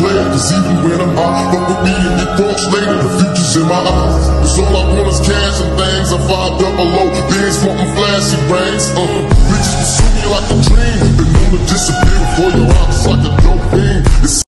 player. Cause even when I'm out, fuck with me and get thoughts later. The future's in my eyes. Cause all I want is cash and things. I 500, bands wantin' flashy brains. Bitches pursue me like a dream. Been known to disappear before your eyes like a dope.